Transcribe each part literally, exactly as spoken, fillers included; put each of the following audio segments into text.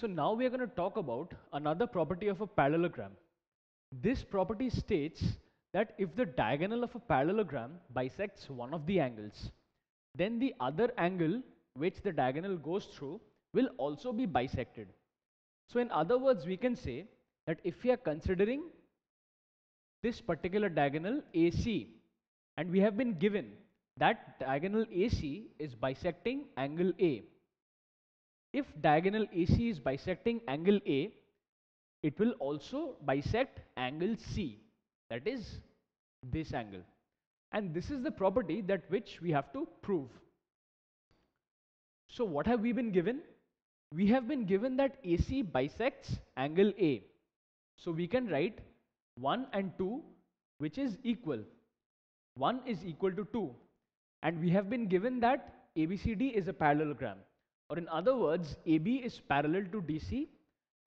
So now we are going to talk about another property of a parallelogram. This property states that if the diagonal of a parallelogram bisects one of the angles, then the other angle which the diagonal goes through will also be bisected. So in other words, we can say that if we are considering this particular diagonal A C, and we have been given that diagonal A C is bisecting angle A. If diagonal A C is bisecting angle A, it will also bisect angle C, that is this angle. And this is the property that which we have to prove. So what have we been given? We have been given that A C bisects angle A. So we can write one and two, which is equal. one is equal to two. And we have been given that A B C D is a parallelogram. Or in other words, A B is parallel to D C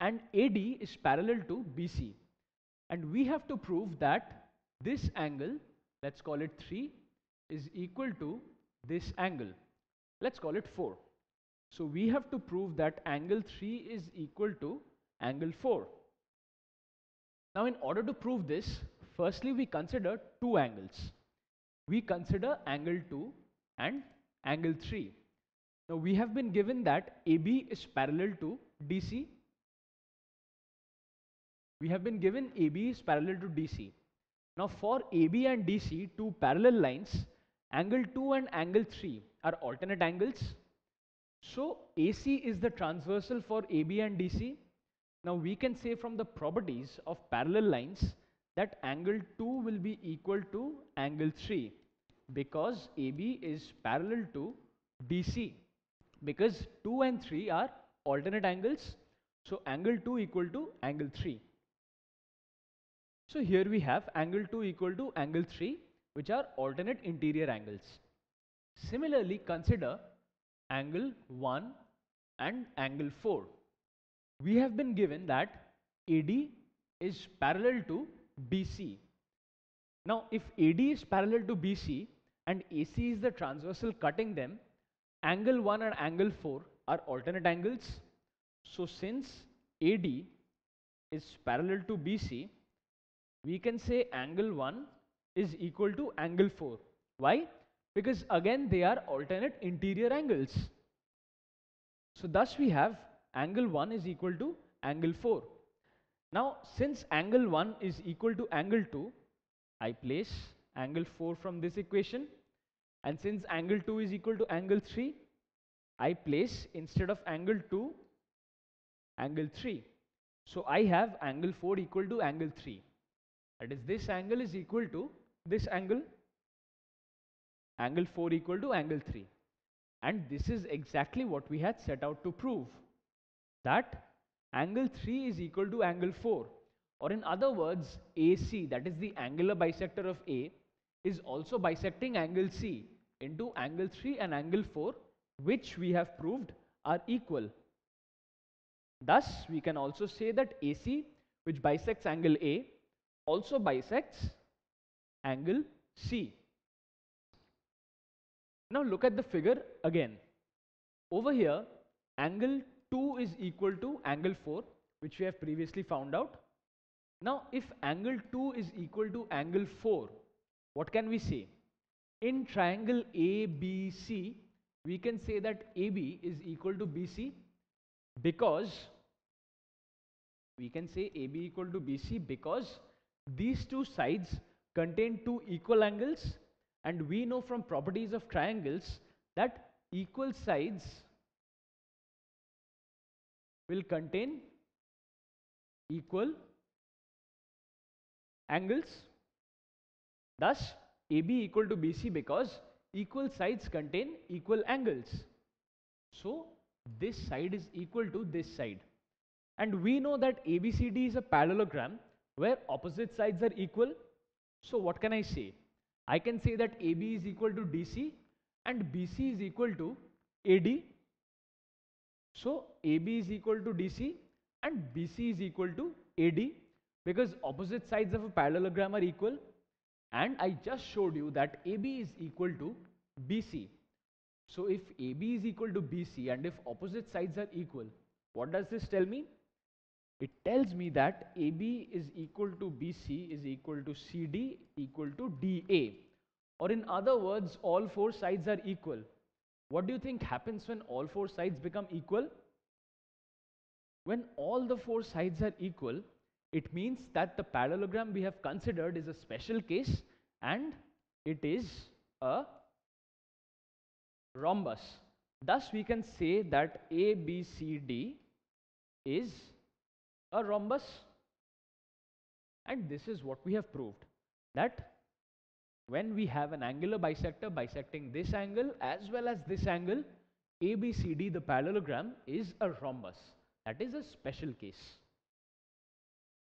and A D is parallel to B C. And we have to prove that this angle, let's call it three, is equal to this angle. Let's call it four. So we have to prove that angle three is equal to angle four. Now in order to prove this, firstly we consider two angles. We consider angle two and angle three. Now we have been given that A B is parallel to D C. We have been given A B is parallel to D C. Now for A B and D C, two parallel lines, angle two and angle three are alternate angles. So A C is the transversal for A B and D C. Now we can say from the properties of parallel lines that angle two will be equal to angle three because A B is parallel to D C, because two and three are alternate angles. So angle two equal to angle three. So here we have angle two equal to angle three, which are alternate interior angles. Similarly, consider angle one and angle four. We have been given that A D is parallel to B C. Now if A D is parallel to B C and A C is the transversal cutting them, angle one and angle four are alternate angles. So since A D is parallel to B C, we can say angle one is equal to angle four. Why? Because again they are alternate interior angles. So thus we have angle one is equal to angle four. Now since angle one is equal to angle two, I place angle four from this equation, and since angle two is equal to angle three, I place instead of angle two angle three. So I have angle four equal to angle three, that is this angle is equal to this angle, angle four equal to angle three. And this is exactly what we had set out to prove, that angle three is equal to angle four, or in other words, A C, that is the angular bisector of A, is also bisecting angle C into angle three and angle four, which we have proved are equal. Thus we can also say that A C, which bisects angle A, also bisects angle C. Now look at the figure again. Over here, angle two is equal to angle four, which we have previously found out. Now if angle two is equal to angle four, what can we say? In triangle A B C, we can say that A B is equal to B C, because we can say A B equal to B C because these two sides contain two equal angles, and we know from properties of triangles that equal sides will contain equal angles. Thus A B equal to B C because equal sides contain equal angles. So this side is equal to this side, and we know that A B C D is a parallelogram where opposite sides are equal. So what can I say? I can say that A B is equal to D C and B C is equal to A D. So A B is equal to D C and B C is equal to A D because opposite sides of a parallelogram are equal, and I just showed you that A B is equal to B C. So if A B is equal to B C and if opposite sides are equal, What does this tell me? It tells me that A B is equal to B C is equal to C D equal to D A. Or in other words, all four sides are equal. What do you think happens when all four sides become equal? When all the four sides are equal, it means that the parallelogram we have considered is a special case and it is a rhombus. Thus, we can say that A B C D is a rhombus, and this is what we have proved, that when we have an angular bisector bisecting this angle as well as this angle, A B C D, the parallelogram, is a rhombus. That is a special case.